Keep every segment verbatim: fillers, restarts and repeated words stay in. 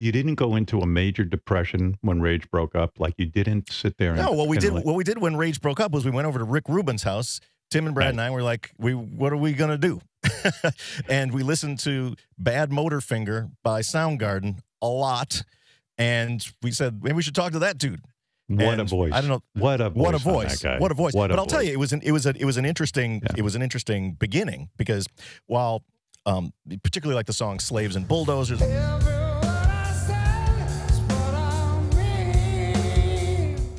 You didn't go into a major depression when Rage broke up. Like, you didn't sit there. And, no, what we did, like, what we did when Rage broke up was we went over to Rick Rubin's house. Tim and Brad right. and I were like, "We, what are we gonna do?" And we listened to "Bad Motor Finger" by Soundgarden a lot, and we said, "Maybe we should talk to that dude." What and a voice! I don't know. What a voice! What a voice! What a voice! What but a I'll voice. tell you, it was an it was a it was an interesting yeah. it was an interesting beginning, because while um, particularly like the song "Slaves and Bulldozers."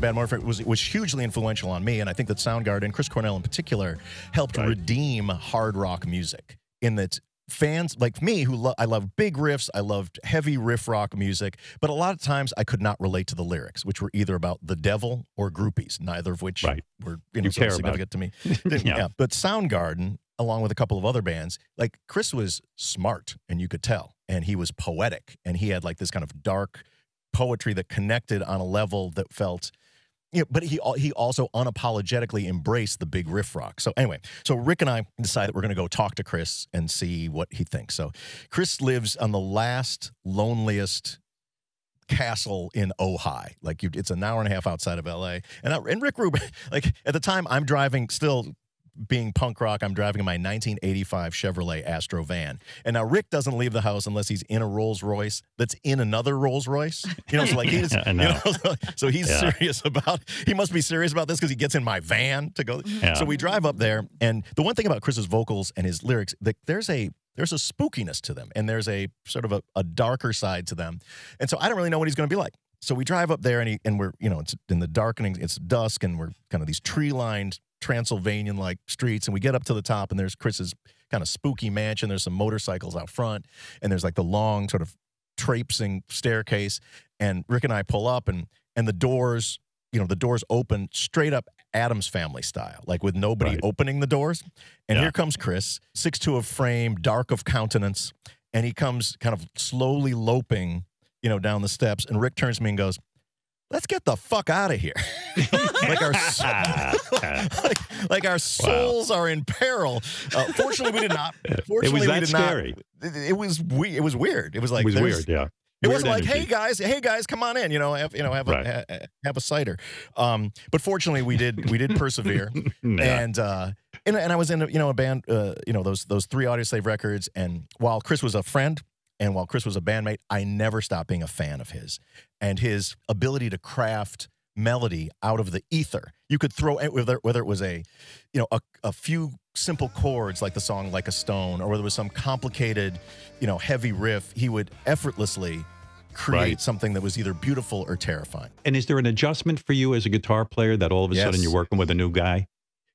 Bad Morph was was hugely influential on me, and I think that Soundgarden, Chris Cornell in particular, helped right. redeem hard rock music. In that fans like me, who lo I love big riffs, I loved heavy riff rock music, but a lot of times I could not relate to the lyrics, which were either about the devil or groupies, neither of which right. were you know, you so care significant to me. yeah. yeah, but Soundgarden, along with a couple of other bands, like Chris was smart, and you could tell, and he was poetic, and he had like this kind of dark poetry that connected on a level that felt. Yeah, but he he also unapologetically embraced the big riff rock. So anyway, so Rick and I decided that we're going to go talk to Chris and see what he thinks. So Chris lives on the last, loneliest castle in Ojai. Like, you, it's an hour and a half outside of L A. And, I, and Rick Rubin, like, at the time, I'm driving, still being punk rock, I'm driving my nineteen eighty-five Chevrolet Astro van. And now Rick doesn't leave the house unless he's in a Rolls Royce that's in another Rolls Royce. You know, so like he's, yeah, you know, so, so he's yeah. serious about, he must be serious about this because he gets in my van to go. Yeah. So we drive up there. And the one thing about Chris's vocals and his lyrics, that there's a, there's a spookiness to them. And there's a sort of a, a darker side to them. And so I don't really know what he's going to be like. So we drive up there and, he, and we're, you know, it's in the darkening, it's dusk, and we're kind of these tree-lined Transylvanian like streets, and we get up to the top, and there's Chris's kind of spooky mansion. There's some motorcycles out front, and there's like the long sort of traipsing staircase, and Rick and I pull up, and and the doors, you know, the doors open straight up Adam's Family style, like with nobody right. opening the doors, and yeah. here comes Chris, six two of frame, dark of countenance, and he comes kind of slowly loping, you know, down the steps, and Rick turns to me and goes, "Let's get the fuck out of here." like, our so like, like our souls wow. are in peril. Uh, fortunately, we did not. Fortunately, it was that we did scary. Not, it, it, was we, it was weird. It was like, it was weird, yeah. It weird was like, energy. hey, guys, hey, guys, come on in, you know, have, you know, have, right. a, ha, have a cider. Um, but fortunately, we did, we did persevere. nah. And, uh, and, and I was in, a, you know, a band, uh, you know, those, those three Audioslave records. And while Chris was a friend, and while Chris was a bandmate, I never stopped being a fan of his and his ability to craft melody out of the ether. You could throw whether whether it was a, you know, a, a few simple chords like the song "Like a Stone," or whether it was some complicated, you know, heavy riff. He would effortlessly create right. something that was either beautiful or terrifying. And is there an adjustment for you as a guitar player that all of a yes. sudden you're working with a new guy?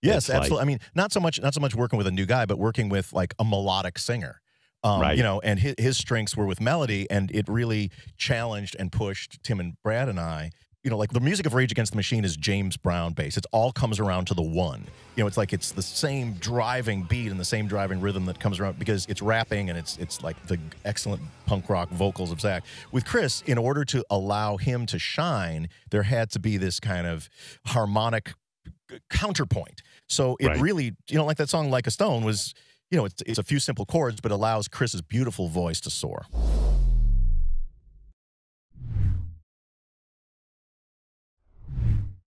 Yes, absolutely. Like, I mean, not so much not so much working with a new guy, but working with like a melodic singer. Um, right. You know, and his, his strengths were with melody, and it really challenged and pushed Tim and Brad and I. You know, like the music of Rage Against the Machine is James Brown bass. It all comes around to the one. You know, it's like it's the same driving beat and the same driving rhythm that comes around because it's rapping, and it's it's like the excellent punk rock vocals of Zach. With Chris, in order to allow him to shine, there had to be this kind of harmonic counterpoint. So it right. really, you know, like that song "Like a Stone" was. You know, it's, it's a few simple chords, but allows Chris's beautiful voice to soar.